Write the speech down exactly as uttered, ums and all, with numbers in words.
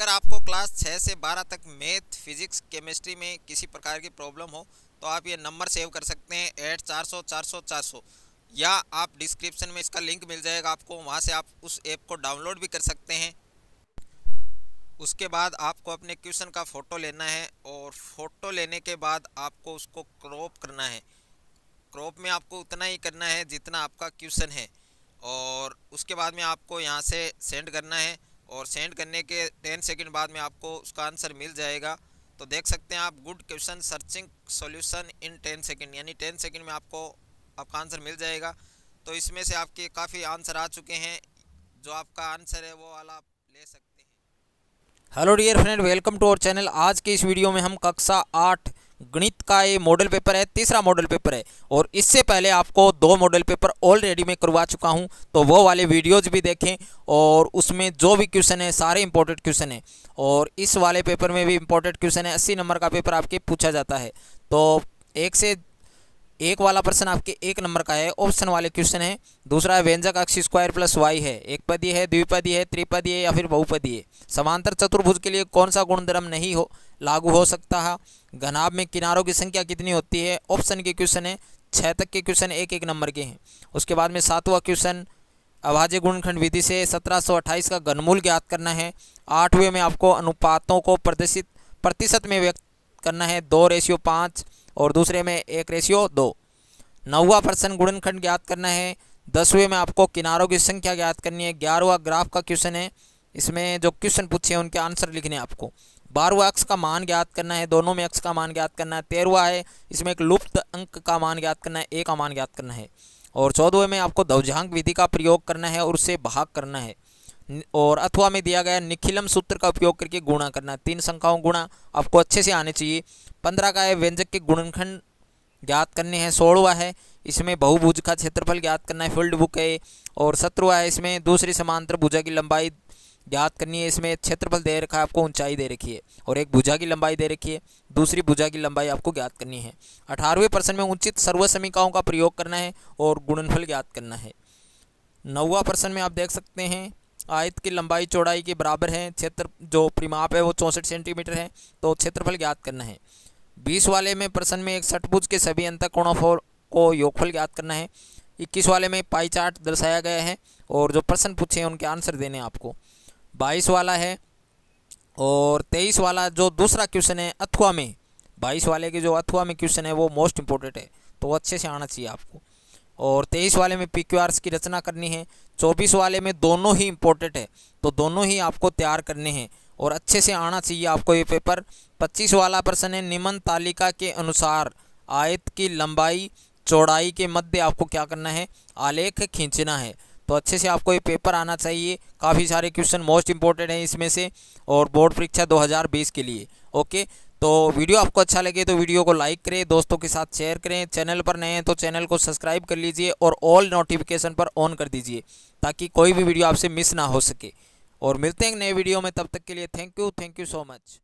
अगर आपको क्लास छः से बारह तक मैथ फिजिक्स केमिस्ट्री में किसी प्रकार की प्रॉब्लम हो तो आप ये नंबर सेव कर सकते हैं एट चार सौ चार सौ चार सौ, या आप डिस्क्रिप्शन में इसका लिंक मिल जाएगा आपको, वहाँ से आप उस ऐप को डाउनलोड भी कर सकते हैं। उसके बाद आपको अपने क्वेश्चन का फ़ोटो लेना है और फ़ोटो लेने के बाद आपको उसको क्रॉप करना है। क्रॉप में आपको उतना ही करना है जितना आपका क्वेश्चन है, और उसके बाद में आपको यहाँ से सेंड करना है और सेंड करने के टेन सेकंड बाद में आपको उसका आंसर मिल जाएगा। तो देख सकते हैं आप, good question searching solution in ten second, यानी टेन सेकंड में आपको आपका आंसर मिल जाएगा। तो इसमें से आपके काफ़ी आंसर आ चुके हैं, जो आपका आंसर है वो वाला आप ले सकते हैं। Hello dear friend, welcome to our channel. आज की इस वीडियो में हम कक्षा आठ गणित का ये मॉडल पेपर है, तीसरा मॉडल पेपर है, और इससे पहले आपको दो मॉडल पेपर ऑलरेडी मैं करवा चुका हूँ, तो वो वाले वीडियोज भी देखें। और उसमें जो भी क्वेश्चन है सारे इंपॉर्टेंट क्वेश्चन है, और इस वाले पेपर में भी इंपॉर्टेंट क्वेश्चन है। अस्सी नंबर का पेपर आपके पूछा जाता है, तो एक से एक वाला प्रश्न आपके एक नंबर का है, ऑप्शन वाले क्वेश्चन है। दूसरा है व्यंजक अक्ष स्क्वायर प्लस वाई है, एकपदीय है, द्विपदीय है, त्रिपदीय है या फिर बहुपदीय है। समांतर चतुर्भुज के लिए कौन सा गुणधर्म नहीं हो लागू हो सकता है। घनाभ में किनारों की संख्या कितनी होती है, ऑप्शन के क्वेश्चन है। छः तक के क्वेश्चन एक एक नंबर के हैं। उसके बाद में सातवां क्वेश्चन अभाज्य गुणनखंड विधि से सत्रह सौ अट्ठाईस का घनमूल ज्ञात करना है। आठवें में आपको अनुपातों को प्रदर्शित प्रतिशत में व्यक्त करना है, दो रेशियो पाँच और दूसरे में एक रेशियो दो। नौवा प्रश्न गुणनखंड ज्ञात करना है। दसवें में आपको किनारों की संख्या ज्ञात करनी है। ग्यारहवा ग्राफ का क्वेश्चन है, इसमें जो क्वेश्चन पूछे हैं उनके आंसर लिखने हैं आपको। बारहवा अक्ष का मान ज्ञात करना है, दोनों में अक्ष का मान ज्ञात करना है। तेरहवा है, इसमें एक लुप्त अंक का मान ज्ञात करना है, एक का मान ज्ञात करना है। और चौदहवें में आपको द्विघांक विधि का प्रयोग करना है और उससे भाग करना है। और अथवा में दिया गया निखिलम सूत्र का उपयोग करके गुणा करना है, तीन संख्याओं गुणा आपको अच्छे से आने चाहिए। पंद्रह का है व्यंजक के गुणनखंड ज्ञात करने हैं। सोलहवा है, इसमें बहुभुज का क्षेत्रफल ज्ञात करना है, फील्ड बुक है। और सत्रहवा है, इसमें दूसरी समांतर भुजा की लंबाई ज्ञात करनी है, इसमें क्षेत्रफल दे रखा है आपको, ऊंचाई दे रखी है और एक भुजा की लंबाई दे रखी है, दूसरी भुजा की लंबाई आपको ज्ञात करनी है। अठारहवें प्रश्न में उचित सर्वसमीकाओं का प्रयोग करना है और गुणनफल ज्ञात करना है। नौवा प्रश्न में आप देख सकते हैं आयत की लंबाई चौड़ाई के बराबर है, क्षेत्र जो परिमाप है वो चौंसठ सेंटीमीटर है, तो क्षेत्रफल ज्ञात करना है। बीस वाले में प्रश्न में एक षटभुज के सभी अंतःकोणों को योगफल ज्ञात करना है। इक्कीस वाले में पाई चार्ट दर्शाया गया है और जो प्रश्न पूछे हैं उनके आंसर देने आपको। बाईस वाला है और तेईस वाला जो दूसरा क्वेश्चन है अथवा में, बाईस वाले के जो अथवा में क्वेश्चन है वो मोस्ट इंपॉर्टेंट है, तो अच्छे से आना चाहिए आपको। और तेईस वाले में पी क्यू आर्स की रचना करनी है। चौबीस वाले में दोनों ही इम्पोर्टेंट है, तो दोनों ही आपको तैयार करने हैं और अच्छे से आना चाहिए आपको ये पेपर। पच्चीस वाला प्रश्न है निम्न तालिका के अनुसार आयत की लंबाई चौड़ाई के मध्य आपको क्या करना है, आलेख खींचना है, तो अच्छे से आपको ये पेपर आना चाहिए। काफ़ी सारे क्वेश्चन मोस्ट इंपॉर्टेंट हैं इसमें से, और बोर्ड परीक्षा दो हज़ार बीस के लिए। ओके, तो वीडियो आपको अच्छा लगे तो वीडियो को लाइक करें, दोस्तों के साथ शेयर करें। चैनल पर नए हैं तो चैनल को सब्सक्राइब कर लीजिए और ऑल नोटिफिकेशन पर ऑन कर दीजिए, ताकि कोई भी वीडियो आपसे मिस ना हो सके। और मिलते हैं नए वीडियो में, तब तक के लिए thank you, thank you so much.